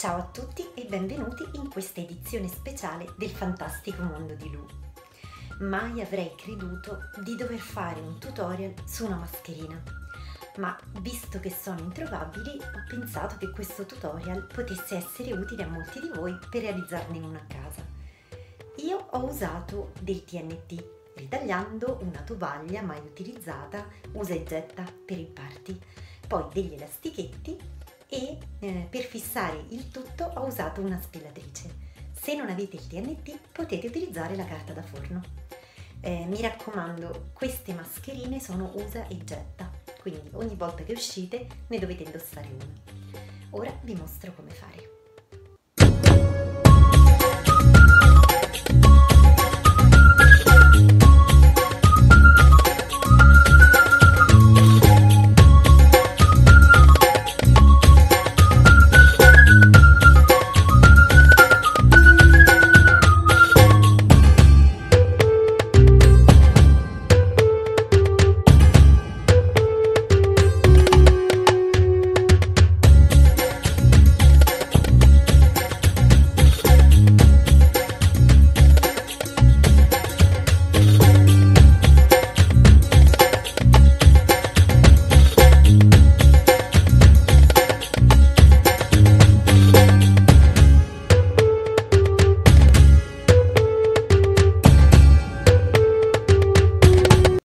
Ciao a tutti e benvenuti in questa edizione speciale del fantastico mondo di Lu. Mai avrei creduto di dover fare un tutorial su una mascherina, ma visto che sono introvabili ho pensato che questo tutorial potesse essere utile a molti di voi per realizzarne una a casa. Io ho usato del TNT, ritagliando una tovaglia mai utilizzata, usa e getta per il party, poi degli elastichetti e per fissare il tutto ho usato una spillatrice. Se non avete il TNT potete utilizzare la carta da forno. Mi raccomando, queste mascherine sono usa e getta, quindi ogni volta che uscite ne dovete indossare una. Ora vi mostro come fare.